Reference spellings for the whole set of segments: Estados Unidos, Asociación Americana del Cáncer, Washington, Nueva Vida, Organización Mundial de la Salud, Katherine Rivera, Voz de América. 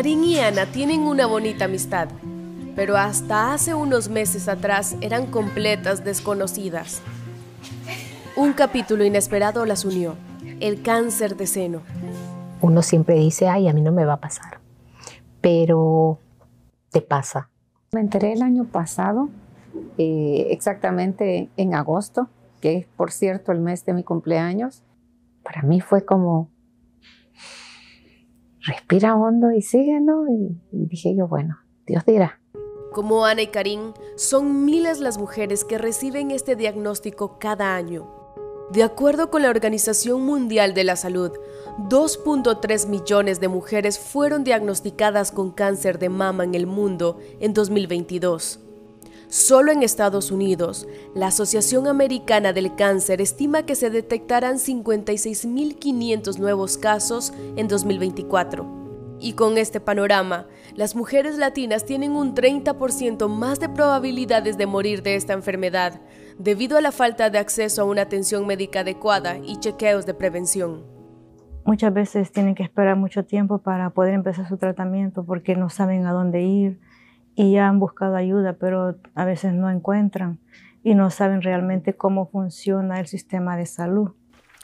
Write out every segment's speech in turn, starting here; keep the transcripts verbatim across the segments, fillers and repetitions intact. Karin y Ana tienen una bonita amistad, pero hasta hace unos meses atrás eran completas desconocidas. Un capítulo inesperado las unió, el cáncer de seno. Uno siempre dice, ay, a mí no me va a pasar, pero te pasa. Me enteré el año pasado, eh, exactamente en agosto, que es, por cierto, el mes de mi cumpleaños. Para mí fue como, respira hondo y sigue, ¿no? Y, y dije yo, bueno, Dios dirá. Como Ana y Karin, son miles las mujeres que reciben este diagnóstico cada año. De acuerdo con la Organización Mundial de la Salud, dos punto tres millones de mujeres fueron diagnosticadas con cáncer de mama en el mundo en dos mil veintidós. Solo en Estados Unidos, la Asociación Americana del Cáncer estima que se detectarán cincuenta y seis mil quinientos nuevos casos en dos mil veinticuatro. Y con este panorama, las mujeres latinas tienen un treinta por ciento más de probabilidades de morir de esta enfermedad, debido a la falta de acceso a una atención médica adecuada y chequeos de prevención. Muchas veces tienen que esperar mucho tiempo para poder empezar su tratamiento porque no saben a dónde ir y ya han buscado ayuda, pero a veces no encuentran y no saben realmente cómo funciona el sistema de salud.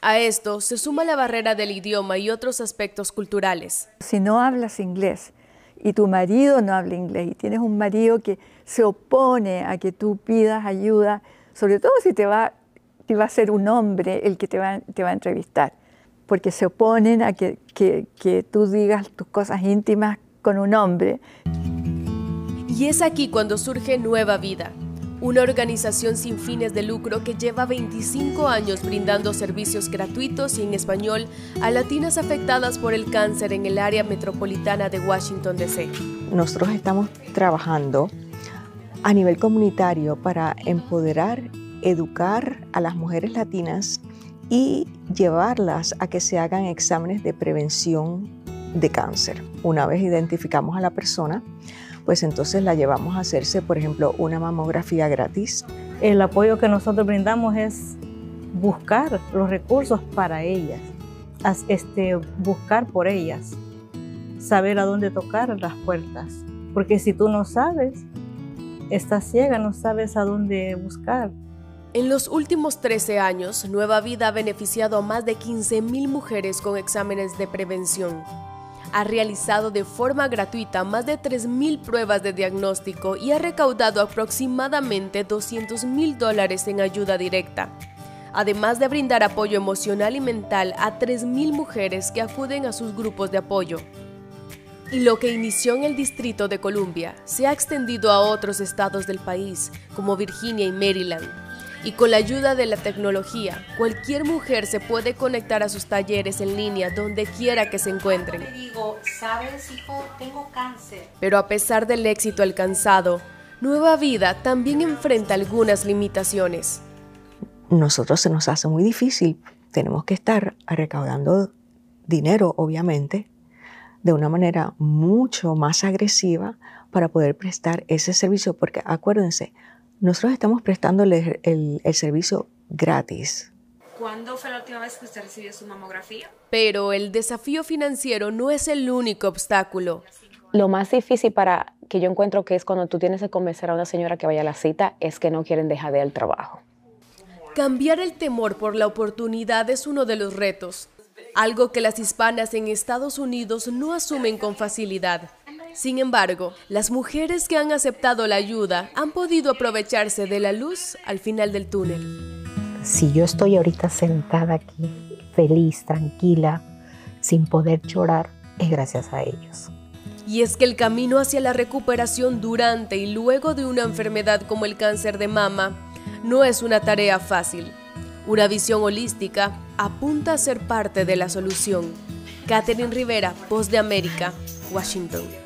A esto se suma la barrera del idioma y otros aspectos culturales. Si no hablas inglés y tu marido no habla inglés y tienes un marido que se opone a que tú pidas ayuda, sobre todo si te va, te va a ser un hombre el que te va, te va a entrevistar, porque se oponen a que, que, que tú digas tus cosas íntimas con un hombre. Y es aquí cuando surge Nueva Vida. Una organización sin fines de lucro que lleva veinticinco años brindando servicios gratuitos y en español a latinas afectadas por el cáncer en el área metropolitana de Washington, D C Nosotros estamos trabajando a nivel comunitario para empoderar, educar a las mujeres latinas y llevarlas a que se hagan exámenes de prevención de cáncer. Una vez identificamos a la persona, pues entonces la llevamos a hacerse, por ejemplo, una mamografía gratis. El apoyo que nosotros brindamos es buscar los recursos para ellas, este, buscar por ellas, saber a dónde tocar las puertas. Porque si tú no sabes, estás ciega, no sabes a dónde buscar. En los últimos trece años, Nueva Vida ha beneficiado a más de quince mil mujeres con exámenes de prevención. Ha realizado de forma gratuita más de tres mil pruebas de diagnóstico y ha recaudado aproximadamente doscientos mil dólares en ayuda directa, además de brindar apoyo emocional y mental a tres mil mujeres que acuden a sus grupos de apoyo. Y lo que inició en el Distrito de Columbia se ha extendido a otros estados del país, como Virginia y Maryland. Y con la ayuda de la tecnología, cualquier mujer se puede conectar a sus talleres en línea donde quiera que se encuentren. Le digo, ¿sabes, hijo? Tengo cáncer. Pero a pesar del éxito alcanzado, Nueva Vida también enfrenta algunas limitaciones. Nosotros se nos hace muy difícil. Tenemos que estar recaudando dinero, obviamente, de una manera mucho más agresiva para poder prestar ese servicio, porque acuérdense, nosotros estamos prestándole el, el servicio gratis. ¿Cuándo fue la última vez que usted recibió su mamografía? Pero el desafío financiero no es el único obstáculo. Lo más difícil para que yo encuentro que es cuando tú tienes que convencer a una señora que vaya a la cita es que no quieren dejar de ir al trabajo. Cambiar el temor por la oportunidad es uno de los retos, algo que las hispanas en Estados Unidos no asumen con facilidad. Sin embargo, las mujeres que han aceptado la ayuda han podido aprovecharse de la luz al final del túnel. Si yo estoy ahorita sentada aquí, feliz, tranquila, sin poder llorar, es gracias a ellos. Y es que el camino hacia la recuperación durante y luego de una enfermedad como el cáncer de mama no es una tarea fácil. Una visión holística apunta a ser parte de la solución. Katherine Rivera, Voz de América, Washington.